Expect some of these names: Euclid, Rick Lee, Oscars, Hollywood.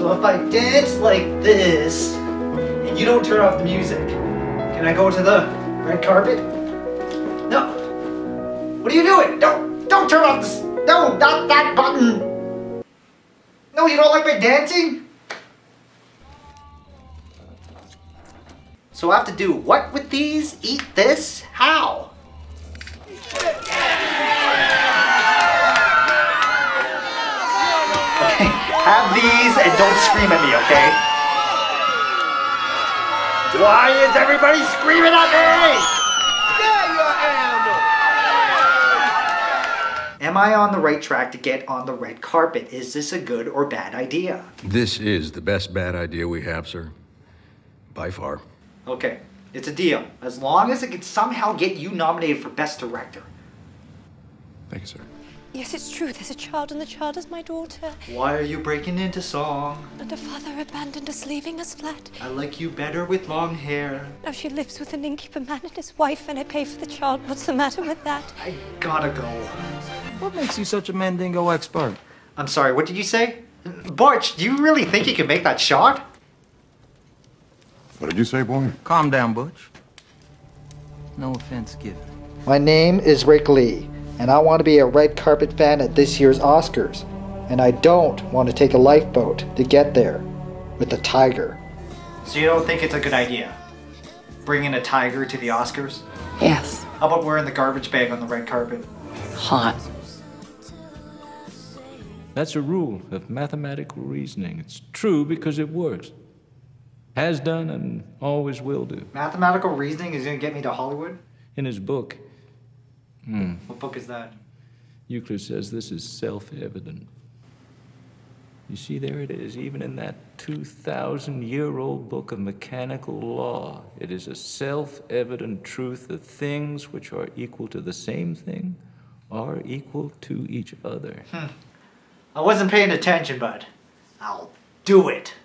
So if I dance like this, and you don't turn off the music, can I go to the red carpet? No. What are you doing? Don't turn off this. No, not that button. No, you don't like my dancing? So I have to do what with these? Eat this? How? Okay, have these and don't scream at me, okay? Why is everybody screaming at me? Yeah, you're an animal. Am I on the right track to get on the red carpet? Is this a good or bad idea? This is the best bad idea we have, sir. By far. Okay, it's a deal. As long as it can somehow get you nominated for Best Director. Thank you, sir. Yes, it's true. There's a child, and the child is my daughter. Why are you breaking into song? And her father abandoned us, leaving us flat. I like you better with long hair. Now she lives with an innkeeper man and his wife, and I pay for the child. What's the matter with that? I gotta go. What makes you such a mandingo expert? I'm sorry, what did you say? Barch, do you really think you can make that shot? What did you say, boy? Calm down, Butch. No offense given. My name is Rick Lee, and I want to be a red carpet fan at this year's Oscars. And I don't want to take a lifeboat to get there with a tiger. So you don't think it's a good idea? Bringing a tiger to the Oscars? Yes. How about wearing the garbage bag on the red carpet? Hot. That's a rule of mathematical reasoning. It's true because it works. Has done and always will do. Mathematical reasoning is going to get me to Hollywood? In his book. What book is that? Euclid says this is self-evident. You see, there it is, even in that 2,000-year-old book of mechanical law. It is a self-evident truth that things which are equal to the same thing are equal to each other. I wasn't paying attention, bud. I'll do it.